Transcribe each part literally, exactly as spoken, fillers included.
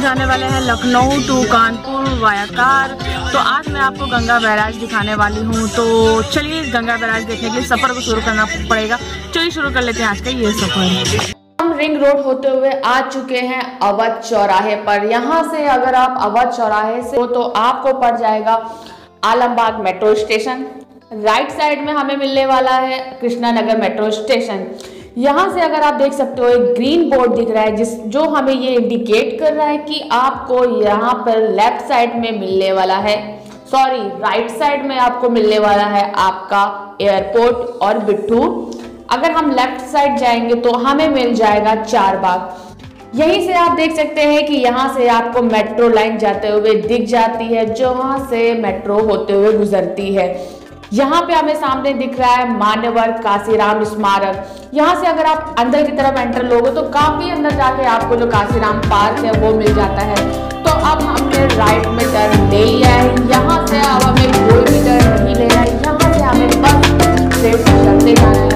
जाने वाले हैं Lucknow to Kanpur via car. तो आज मैं आपको गंगा बैराज दिखाने वाली हूँ। तो चलिए गंगा बैराज देखने के लिए सफ़र को शुरू करना पड़ेगा। चलिए शुरू कर लेते हैं आज का ये सफ़र। हम रिंग रोड होते हुए आ चुके हैं अवध चौराहे पर। यहाँ से अगर आप अवध चौराहे से हो तो आपको पड़ जाएगा Alambagh metro station. Right side में हमें मिलने वाला है कृष्णा नगर मेट्रो स्टेशन। यहाँ से अगर आप देख सकते हो एक ग्रीन बोर्ड दिख रहा है जिस जो हमें ये इंडिकेट कर रहा है कि आपको यहाँ पर लेफ्ट साइड में मिलने वाला है, सॉरी राइट साइड में आपको मिलने वाला है आपका एयरपोर्ट और बिट्टू। अगर हम लेफ्ट साइड जाएंगे तो हमें मिल जाएगा चारबाग। यहीं से आप देख सकते हैं कि यहाँ से आपको मेट्रो लाइन जाते हुए दिख जाती है, जो वहाँ से मेट्रो होते हुए गुजरती है। यहाँ पे हमें सामने दिख रहा है मान्यवर काशीराम स्मारक। यहाँ से अगर आप अंदर की तरफ एंटर लोगे तो काफी अंदर जाके आपको जो काशीराम पार्क है वो मिल जाता है। तो अब हमने राइट में टर्न ले लिया है। यहाँ से अब हमें कोई भी टर्न नहीं लेना है, यहाँ से हमें बस से चलते जाना है।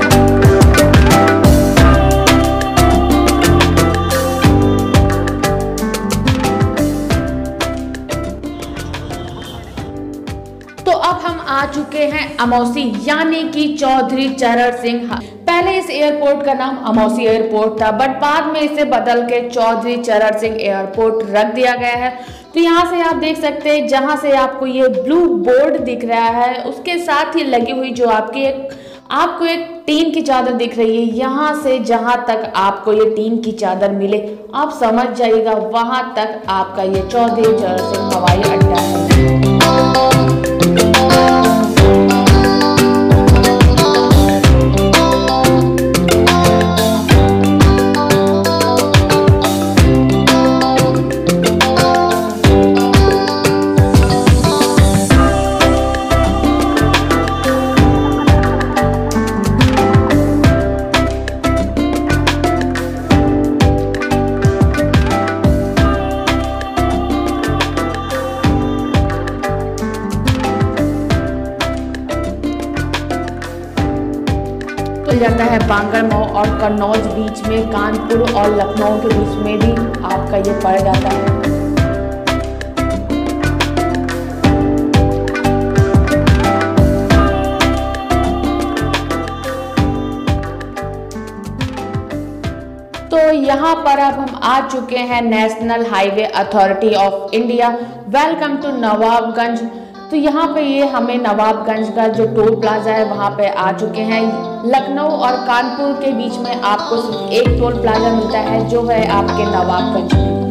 आ चुके हैं अमौसी यानी कि चौधरी चरण सिंह। पहले इस एयरपोर्ट का नाम अमौसी एयरपोर्ट था, बट बाद में इसे बदल के चौधरी चरण सिंह एयरपोर्ट रख दिया गया है। तो यहाँ से आप देख सकते हैं, जहाँ से आपको ये ब्लू बोर्ड दिख रहा है उसके साथ ही लगी हुई जो आपकी एक आपको एक टीन की चादर दिख रही है, यहाँ से जहाँ तक आपको ये टीन की चादर मिले आप समझ जाइएगा वहाँ तक आपका ये चौधरी चरण सिंह हवाई अड्डा है। जाता है बांगरमऊ और कन्नौज बीच में, कानपुर और लखनऊ के बीच में भी आपका ये पड़ जाता है। तो यहाँ पर अब हम आ चुके हैं national highway authority of India. Welcome to Nawabganj. तो यहाँ पे ये हमें नवाबगंज का जो टोल प्लाजा है वहाँ पे आ चुके हैं। लखनऊ और कानपुर के बीच में आपको सिर्फ एक टोल प्लाजा मिलता है जो है आपके नवाबगंज में।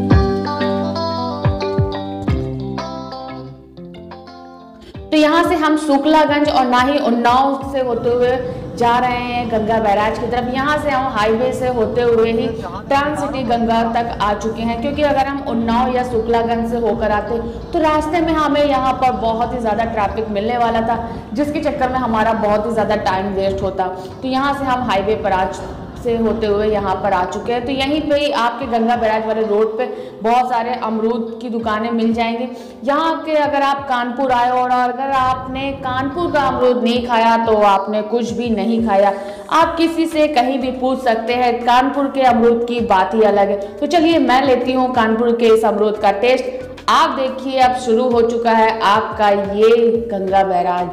तो यहाँ से हम शुक्लागंज और ना ही उन्नाव से होते हुए जा रहे हैं गंगा बैराज की तरफ। यहाँ से हम हाईवे से होते हुए ही ट्रांस सिटी गंगा तक आ चुके हैं, क्योंकि अगर हम उन्नाव या शुक्लागंज से होकर आते तो रास्ते में हमें यहाँ पर बहुत ही ज़्यादा ट्रैफिक मिलने वाला था, जिसके चक्कर में हमारा बहुत ही ज़्यादा टाइम वेस्ट होता। तो यहाँ से हम हाईवे पर आज से होते हुए यहाँ पर आ चुके हैं। तो यहीं पे ही आपके गंगा बैराज वाले रोड पे बहुत सारे अमरूद की दुकानें मिल जाएंगी। यहाँ के अगर आप कानपुर आए और अगर आपने कानपुर का अमरूद नहीं खाया तो आपने कुछ भी नहीं खाया। आप किसी से कहीं भी पूछ सकते हैं, कानपुर के अमरूद की बात ही अलग है। तो चलिए मैं लेती हूँ कानपुर के इस अमरूद का टेस्ट। आप देखिए अब शुरू हो चुका है आपका ये गंगा बैराज।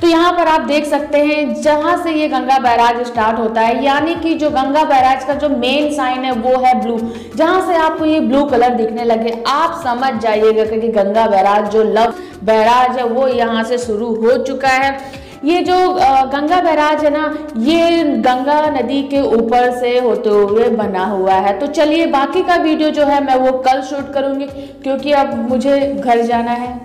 तो यहाँ पर आप देख सकते हैं जहाँ से ये गंगा बैराज स्टार्ट होता है, यानी कि जो गंगा बैराज का जो मेन साइन है वो है ब्लू। जहाँ से आपको ये ब्लू कलर दिखने लगे आप समझ जाइएगा कि गंगा बैराज जो लव बैराज है वो यहाँ से शुरू हो चुका है। ये जो गंगा बैराज है ना, ये गंगा नदी के ऊपर से होते हुए बना हुआ है। तो चलिए बाकी का वीडियो जो है मैं वो कल शूट करूँगी, क्योंकि अब मुझे घर जाना है।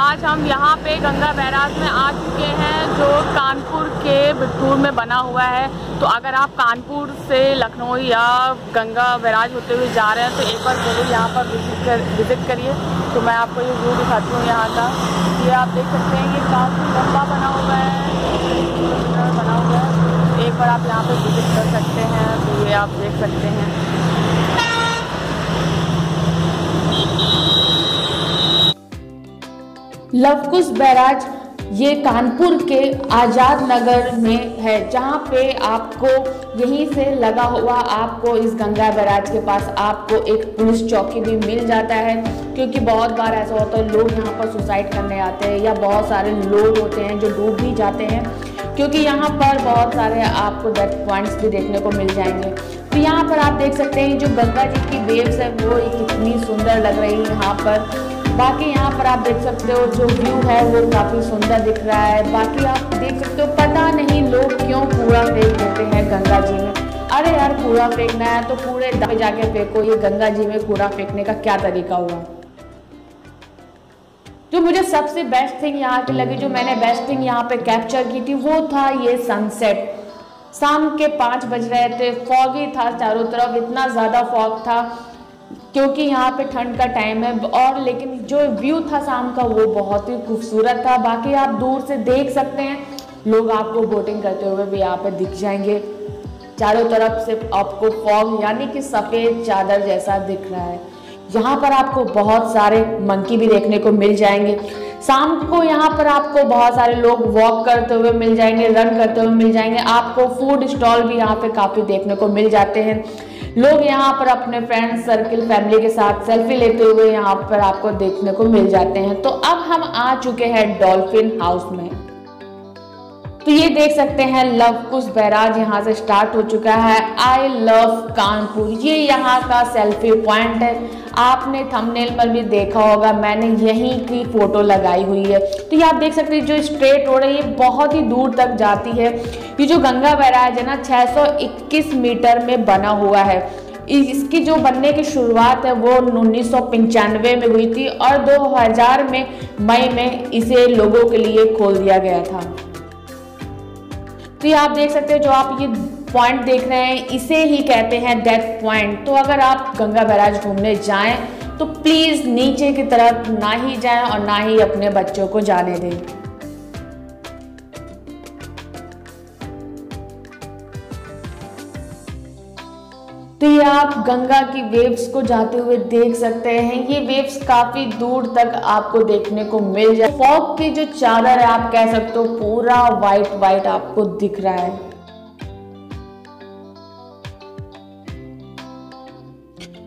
आज हम यहाँ पे गंगा बैराज में आ चुके हैं जो कानपुर के भट्टूर में बना हुआ है। तो अगर आप कानपुर से लखनऊ या गंगा बैराज होते हुए जा रहे हैं तो एक बार जरूर यहाँ पर विजिट कर विजिट करिए। तो मैं आपको ये व्यू दिखाती हूँ यहाँ का। ये आप देख सकते हैं ये काफ़ी लंबा बना हुआ है बना हुआ है एक बार आप यहाँ पे विजिट कर सकते हैं। तो ये आप देख सकते हैं। लवकुश बैराज ये कानपुर के आज़ाद नगर में है, जहाँ पे आपको यहीं से लगा हुआ आपको इस गंगा बैराज के पास आपको एक पुलिस चौकी भी मिल जाता है, क्योंकि बहुत बार ऐसा होता है लोग यहाँ पर सुसाइड करने आते हैं या बहुत सारे लोग होते हैं जो डूब भी जाते हैं, क्योंकि यहाँ पर बहुत सारे आपको डेथ पॉइंट्स भी देखने को मिल जाएंगे। तो यहाँ पर आप देख सकते हैं जो गंगा जी की वेव्स है वो कितनी सुंदर लग रही है यहाँ पर। बाकी यहाँ पर आप देख सकते हो जो व्यू है वो काफ़ी सुंदर दिख रहा है। बाकी आप देख सकते हो पता नहीं लोग क्यों कूड़ा फेंक देते हैं गंगा जी में। अरे यार कूड़ा फेंकना है तो कूड़े पे जाके फेंको, ये गंगा जी में कूड़ा फेंकने का क्या तरीका हुआ। जो मुझे सबसे बेस्ट थिंग यहाँ की लगी, जो मैंने बेस्ट थिंग यहाँ पे कैप्चर की थी, वो था ये सनसेट। शाम के पाँच बज रहे थे, फॉगी था चारों तरफ, इतना ज़्यादा फॉग था क्योंकि यहाँ पे ठंड का टाइम है, और लेकिन जो व्यू था शाम का वो बहुत ही खूबसूरत था। बाकी आप दूर से देख सकते हैं, लोग आपको बोटिंग करते हुए भी यहाँ पे दिख जाएंगे। चारों तरफ से आपको फॉग यानी कि सफ़ेद चादर जैसा दिख रहा है। यहाँ पर आपको बहुत सारे मंकी भी देखने को मिल जाएंगे। शाम को यहाँ पर आपको बहुत सारे लोग वॉक करते हुए मिल जाएंगे, रन करते हुए मिल जाएंगे। आपको फूड स्टॉल भी यहाँ पे काफ़ी देखने को मिल जाते हैं। लोग यहाँ पर अपने फ्रेंड्स सर्किल फैमिली के साथ सेल्फी लेते हुए यहाँ पर आपको देखने को मिल जाते हैं। तो अब हम आ चुके हैं डॉल्फिन हाउस में। तो ये देख सकते हैं लवकुश बैराज यहाँ से स्टार्ट हो चुका है। आई लव कानपुर ये यहाँ का सेल्फी पॉइंट है। आपने थंबनेल पर भी देखा होगा, मैंने यहीं की फ़ोटो लगाई हुई है। तो ये आप देख सकते हैं जो स्ट्रेट रोड है ये बहुत ही दूर तक जाती है। ये जो गंगा बैराज है ना छह सौ इक्कीस मीटर में बना हुआ है। इसकी जो बनने की शुरुआत है वो उन्नीस सौ पंचानवे में हुई थी और दो हज़ार में मई में इसे लोगों के लिए खोल दिया गया था। तो ये आप देख सकते हो जो आप ये पॉइंट देख रहे हैं इसे ही कहते हैं डेथ पॉइंट। तो अगर आप गंगा बैराज घूमने जाएं तो प्लीज़ नीचे की तरफ ना ही जाएं और ना ही अपने बच्चों को जाने दें। तो ये आप गंगा की वेव्स को जाते हुए देख सकते हैं। ये वेव्स काफ़ी दूर तक आपको देखने को मिल जाए। फॉग की जो चादर है आप कह सकते हो पूरा वाइट वाइट आपको दिख रहा है।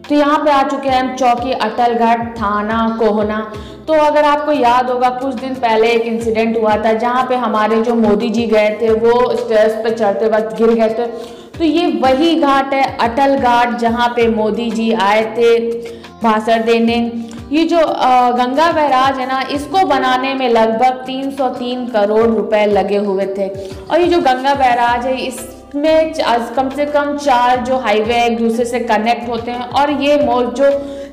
तो यहाँ पे आ चुके हैं हम चौकी अटल घाट थाना कोहना। तो अगर आपको याद होगा कुछ दिन पहले एक इंसिडेंट हुआ था जहाँ पे हमारे जो मोदी जी गए थे वो स्टेयर्स पे चढ़ते वक्त गिर गए थे। तो ये वही घाट है अटल घाट जहाँ पे मोदी जी आए थे भाषण देने। ये जो गंगा बैराज है ना इसको बनाने में लगभग तीन सौ तीन करोड़ रुपए लगे हुए थे। और ये जो गंगा बैराज है इस में कम से कम चार जो हाईवे एक दूसरे से कनेक्ट होते हैं और ये मोल जो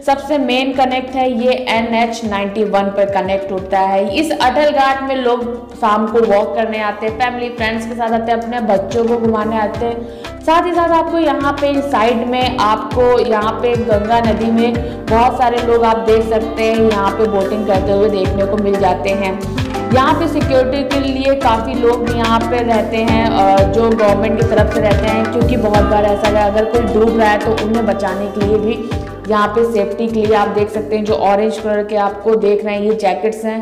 सबसे मेन कनेक्ट है ये एन एच नाइन्टी वन पर कनेक्ट होता है। इस अटल घाट में लोग शाम को वॉक करने आते हैं, फैमिली फ्रेंड्स के साथ आते हैं, अपने बच्चों को घुमाने आते हैं। साथ ही साथ आपको यहाँ पे साइड में आपको यहाँ पे गंगा नदी में बहुत सारे लोग आप देख सकते हैं यहाँ पे बोटिंग करते हुए देखने को मिल जाते हैं। यहाँ पे सिक्योरिटी के लिए काफ़ी लोग भी यहाँ पे रहते हैं और जो गवर्नमेंट की तरफ से रहते हैं, क्योंकि बहुत बार ऐसा है अगर कोई डूब रहा है तो उन्हें बचाने के लिए भी यहाँ पे सेफ्टी के लिए आप देख सकते हैं जो ऑरेंज कलर के आपको देख रहे हैं ये जैकेट्स हैं।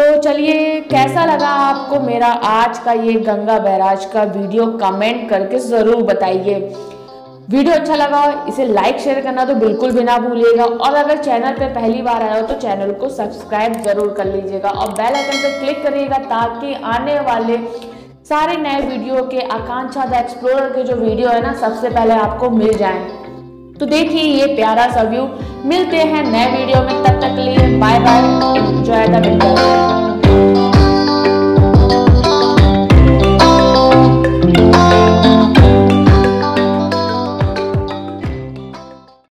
तो चलिए कैसा लगा आपको मेरा आज का ये गंगा बैराज का वीडियो, कमेंट करके ज़रूर बताइए। वीडियो अच्छा लगा हो इसे लाइक शेयर करना तो बिल्कुल भी ना भूलिएगा, और अगर चैनल पर पहली बार आया हो तो चैनल को सब्सक्राइब जरूर कर लीजिएगा और बेल आइकन पर क्लिक करिएगा ताकि आने वाले सारे नए वीडियो के आकांक्षा द एक्सप्लोरर के जो वीडियो है ना सबसे पहले आपको मिल जाएं। तो देखिए ये प्यारा सा व्यू। मिलते हैं नए वीडियो में, तब तक के लिए bye bye, enjoy the winter.